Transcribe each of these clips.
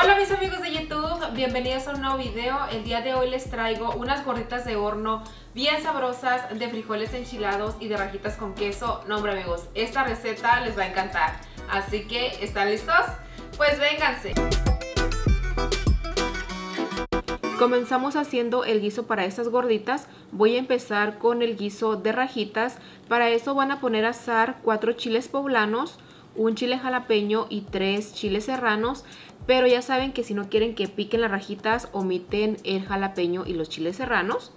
Hola mis amigos de YouTube, bienvenidos a un nuevo video. El día de hoy les traigo unas gorditas de horno bien sabrosas de frijoles enchilados y de rajitas con queso. No hombre amigos, esta receta les va a encantar. Así que, ¿están listos? Pues vénganse. Comenzamos haciendo el guiso para estas gorditas. Voy a empezar con el guiso de rajitas. Para eso van a poner a asar 4 chiles poblanos, un chile jalapeño y 3 chiles serranos, pero ya saben que si no quieren que piquen las rajitas, omiten el jalapeño y los chiles serranos.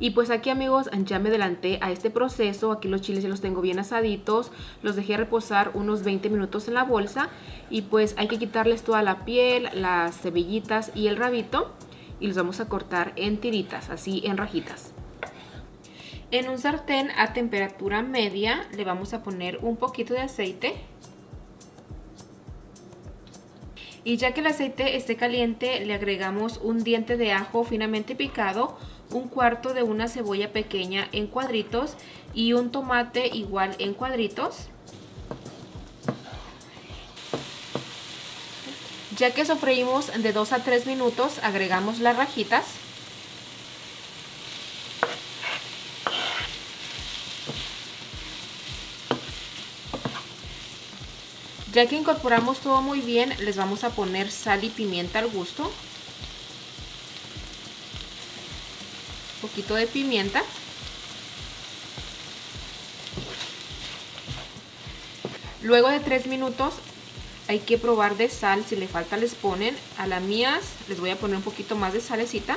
Y pues aquí amigos, ya me adelanté a este proceso. Aquí los chiles ya los tengo bien asaditos, los dejé reposar unos 20 minutos en la bolsa. Y pues hay que quitarles toda la piel, las semillitas y el rabito, y los vamos a cortar en tiritas, así en rajitas. En un sartén a temperatura media le vamos a poner un poquito de aceite. Y ya que el aceite esté caliente, le agregamos un diente de ajo finamente picado, un cuarto de una cebolla pequeña en cuadritos y un tomate igual en cuadritos. Ya que sofreímos de 2 a 3 minutos, agregamos las rajitas. Ya que incorporamos todo muy bien, les vamos a poner sal y pimienta al gusto. Un poquito de pimienta. Luego de 3 minutos hay que probar de sal, si le falta les ponen. A las mías les voy a poner un poquito más de salecita.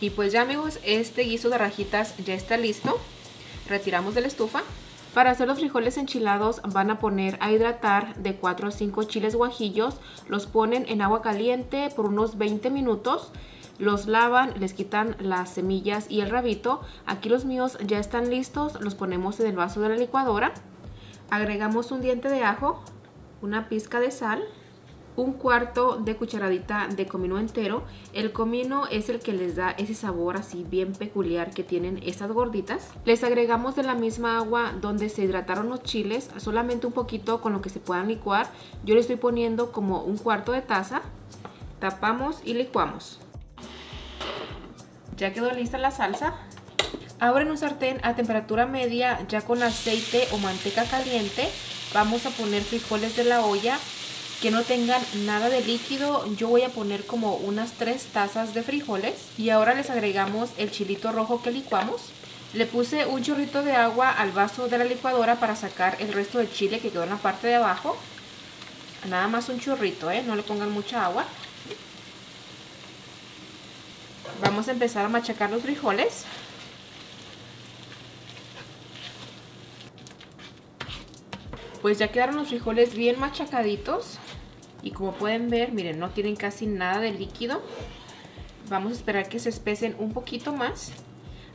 Y pues ya amigos, este guiso de rajitas ya está listo. Retiramos de la estufa. Para hacer los frijoles enchilados van a poner a hidratar de 4 o 5 chiles guajillos. Los ponen en agua caliente por unos 20 minutos. Los lavan, les quitan las semillas y el rabito. Aquí los míos ya están listos. Los ponemos en el vaso de la licuadora. Agregamos un diente de ajo, una pizca de sal, un cuarto de cucharadita de comino entero. El comino es el que les da ese sabor así bien peculiar que tienen estas gorditas. Les agregamos de la misma agua donde se hidrataron los chiles, solamente un poquito con lo que se puedan licuar. Yo le estoy poniendo como un cuarto de taza. Tapamos y licuamos. Ya quedó lista la salsa. Ahora en un sartén a temperatura media, ya con aceite o manteca caliente, vamos a poner frijoles de la olla. Que no tengan nada de líquido, yo voy a poner como unas 3 tazas de frijoles. Y ahora les agregamos el chilito rojo que licuamos. Le puse un chorrito de agua al vaso de la licuadora para sacar el resto del chile que quedó en la parte de abajo. Nada más un chorrito, no le pongan mucha agua. Vamos a empezar a machacar los frijoles. Pues ya quedaron los frijoles bien machacaditos. Y como pueden ver, miren, no tienen casi nada de líquido. Vamos a esperar que se espesen un poquito más.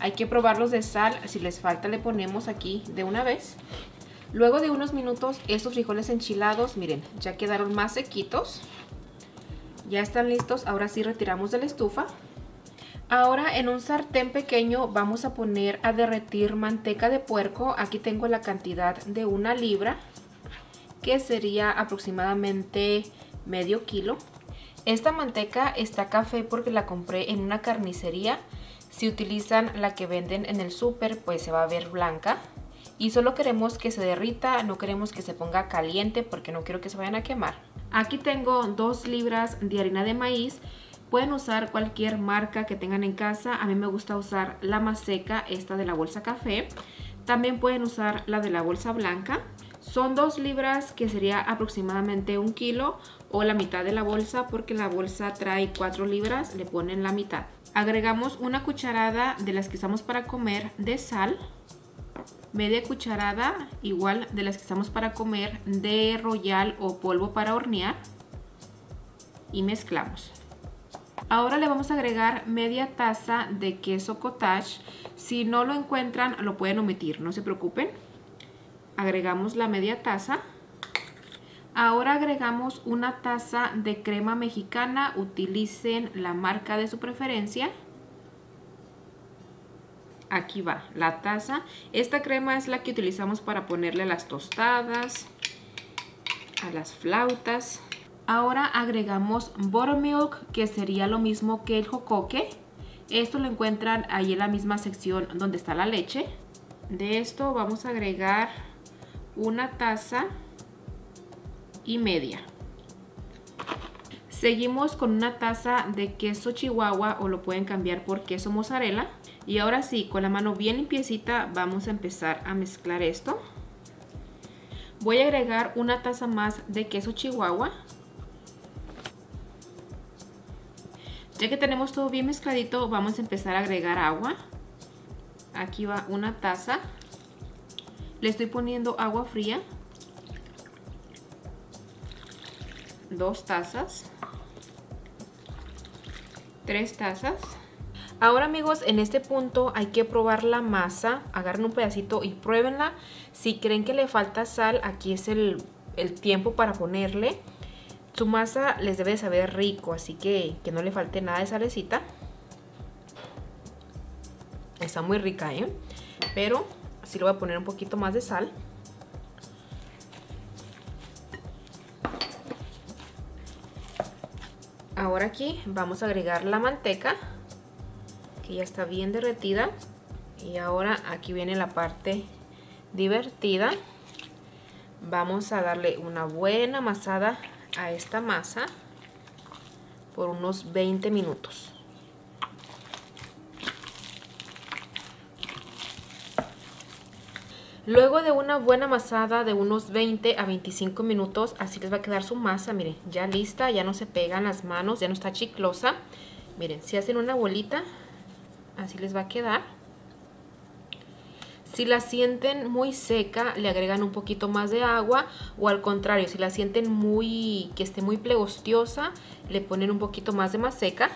Hay que probarlos de sal, si les falta le ponemos aquí de una vez. Luego de unos minutos, estos frijoles enchilados, miren, ya quedaron más sequitos. Ya están listos, ahora sí retiramos de la estufa. Ahora en un sartén pequeño vamos a poner a derretir manteca de puerco. Aquí tengo la cantidad de 1 libra, que sería aproximadamente medio kilo. Esta manteca está café porque la compré en una carnicería. Si utilizan la que venden en el súper, pues se va a ver blanca. Y solo queremos que se derrita, no queremos que se ponga caliente porque no quiero que se vayan a quemar. Aquí tengo 2 libras de harina de maíz. Pueden usar cualquier marca que tengan en casa. A mí me gusta usar la maseca, esta de la bolsa café. También pueden usar la de la bolsa blanca. Son 2 libras, que sería aproximadamente 1 kilo o la mitad de la bolsa, porque la bolsa trae 4 libras, le ponen la mitad. Agregamos 1 cucharada de las que usamos para comer de sal, media cucharada igual de las que usamos para comer de royal o polvo para hornear, y mezclamos. Ahora le vamos a agregar media taza de queso cottage. Si no lo encuentran, lo pueden omitir, no se preocupen. Agregamos la media taza. Ahora agregamos 1 taza de crema mexicana. Utilicen la marca de su preferencia. Aquí va la taza. Esta crema es la que utilizamos para ponerle las tostadas. a las flautas. Ahora agregamos buttermilk, que sería lo mismo que el jocoque. Esto lo encuentran ahí en la misma sección donde está la leche. De esto vamos a agregar 1,5 tazas. Seguimos con 1 taza de queso Chihuahua, o lo pueden cambiar por queso mozzarella. Y ahora sí, con la mano bien limpiecita vamos a empezar a mezclar esto. Voy a agregar 1 taza más de queso Chihuahua. Ya que tenemos todo bien mezcladito, vamos a empezar a agregar agua. Aquí va 1 taza. Le estoy poniendo agua fría. 2 tazas. 3 tazas. Ahora, amigos, en este punto hay que probar la masa. Agarren un pedacito y pruébenla. Si creen que le falta sal, aquí es el tiempo para ponerle. Su masa les debe saber rico, así que no le falte nada de salecita. Está muy rica, ¿eh? Pero sí le voy a poner un poquito más de sal. Ahora aquí vamos a agregar la manteca, que ya está bien derretida. Y ahora aquí viene la parte divertida. Vamos a darle una buena amasada a esta masa por unos 20 minutos. Luego de una buena amasada de unos 20 a 25 minutos, así les va a quedar su masa. Miren, ya lista, ya no se pegan las manos, ya no está chiclosa. Miren, si hacen una bolita, así les va a quedar. Si la sienten muy seca, le agregan un poquito más de agua, o al contrario, si la sienten que esté muy plegostiosa, le ponen un poquito más de maseca.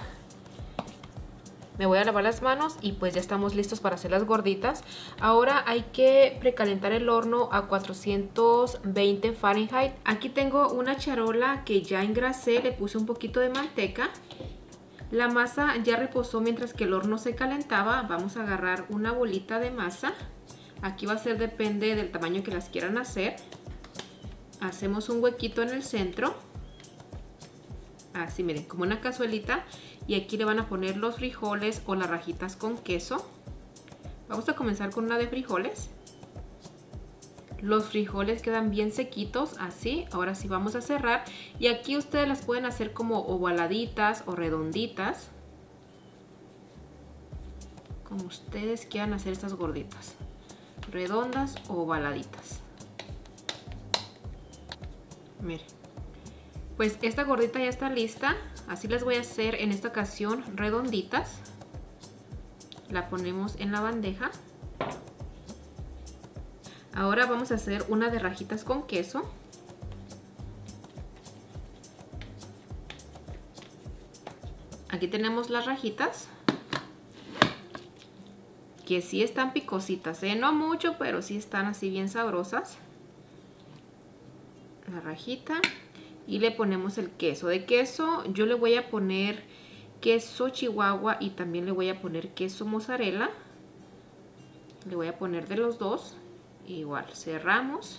Me voy a lavar las manos y pues ya estamos listos para hacer las gorditas. Ahora hay que precalentar el horno a 420 Fahrenheit. Aquí tengo una charola que ya engrasé, le puse un poquito de manteca. La masa ya reposó mientras que el horno se calentaba. Vamos a agarrar una bolita de masa. Aquí va a ser, depende del tamaño que las quieran hacer. Hacemos un huequito en el centro. Así, miren, como una cazuelita. Y aquí le van a poner los frijoles o las rajitas con queso. Vamos a comenzar con una de frijoles. Los frijoles quedan bien sequitos, así. Ahora sí vamos a cerrar. Y aquí ustedes las pueden hacer como ovaladitas o redonditas, como ustedes quieran hacer estas gorditas. Redondas o ovaladitas. Miren, pues esta gordita ya está lista. Así las voy a hacer en esta ocasión, redonditas. La ponemos en la bandeja. Ahora vamos a hacer una de rajitas con queso. Aquí tenemos las rajitas, que sí están picositas, ¿eh? No mucho, pero sí están así bien sabrosas. La rajita. Y le ponemos el queso. De queso yo le voy a poner queso Chihuahua y también le voy a poner queso mozzarella. Le voy a poner de los dos. Igual, cerramos.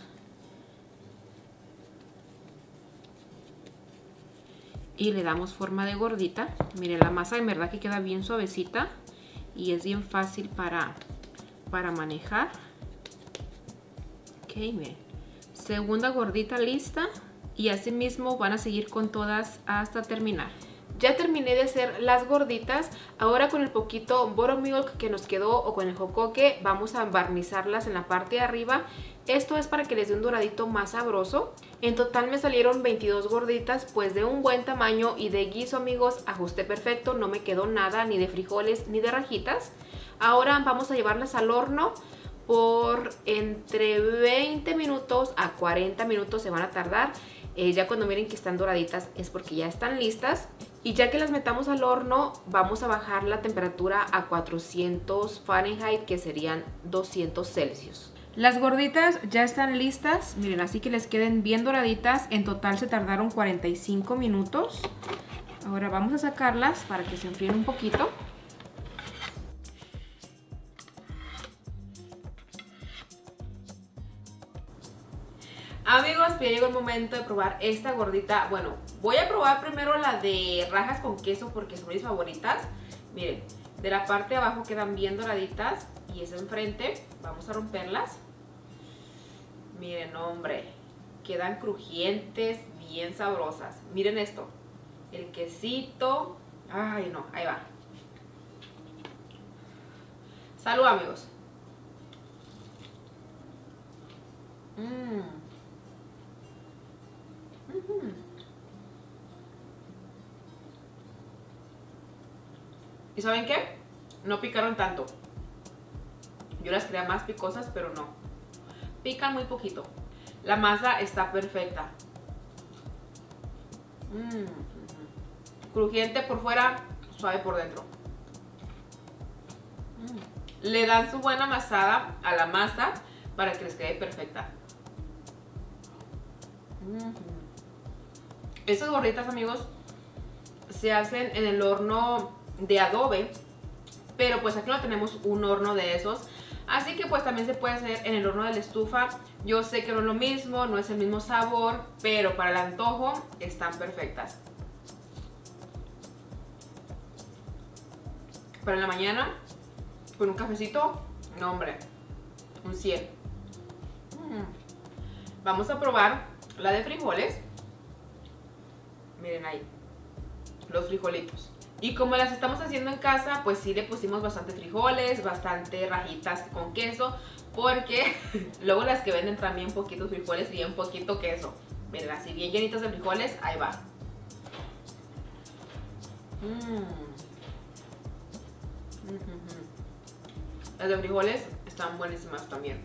Y le damos forma de gordita. Miren, la masa en verdad que queda bien suavecita. Y es bien fácil para manejar. Ok, miren. Segunda gordita lista. Y así mismo van a seguir con todas hasta terminar. Ya terminé de hacer las gorditas. Ahora con el poquito buttermilk que nos quedó o con el jocoque vamos a barnizarlas en la parte de arriba. Esto es para que les dé un doradito más sabroso. En total me salieron 22 gorditas, pues de un buen tamaño, y de guiso, amigos, ajusté perfecto. No me quedó nada ni de frijoles ni de rajitas. Ahora vamos a llevarlas al horno. Por entre 20 minutos a 40 minutos se van a tardar. Ya cuando miren que están doraditas es porque ya están listas. Y ya que las metamos al horno, vamos a bajar la temperatura a 400 Fahrenheit, que serían 200 Celsius. Las gorditas ya están listas, miren, así que les queden bien doraditas. En total se tardaron 45 minutos. Ahora vamos a sacarlas para que se enfríen un poquito. Amigos, que ya llegó el momento de probar esta gordita. Bueno, voy a probar primero la de rajas con queso porque son mis favoritas. Miren, de la parte de abajo quedan bien doraditas y esa enfrente, vamos a romperlas. Miren, hombre, quedan crujientes, bien sabrosas. Miren esto, el quesito. Ay, no, ahí va. Salud, amigos. ¿Y saben qué? No picaron tanto. Yo las creía más picosas, pero no. Pican muy poquito. La masa está perfecta. Crujiente por fuera, suave por dentro. Le dan su buena amasada a la masa para que les quede perfecta. Estas gorditas, amigos, se hacen en el horno de adobe, pero pues aquí no tenemos un horno de esos, así que pues también se puede hacer en el horno de la estufa. Yo sé que no es lo mismo, no es el mismo sabor, pero para el antojo están perfectas. Para la mañana, con un cafecito, no hombre, un 100. Vamos a probar la de frijoles. Miren ahí, los frijolitos. Y como las estamos haciendo en casa, pues sí le pusimos bastante frijoles, bastante rajitas con queso, porque luego las que venden también poquitos frijoles y bien poquito queso. Miren, así bien llenitas de frijoles, ahí va. Las de frijoles están buenísimas también.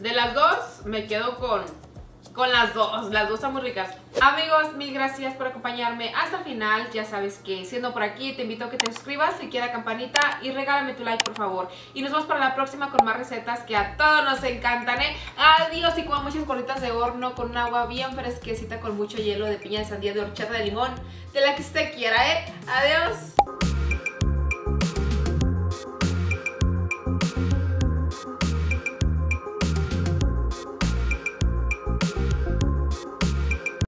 De las dos me quedo con las dos están muy ricas. Amigos, mil gracias por acompañarme hasta el final. Ya sabes que siendo por aquí te invito a que te suscribas, clique a la campanita y regálame tu like por favor. Y nos vemos para la próxima con más recetas que a todos nos encantan, ¿eh? Adiós, y coman muchas gorditas de horno con un agua bien fresquecita con mucho hielo de piña, de sandía, de horchata, de limón, de la que usted quiera, ¿eh? Adiós.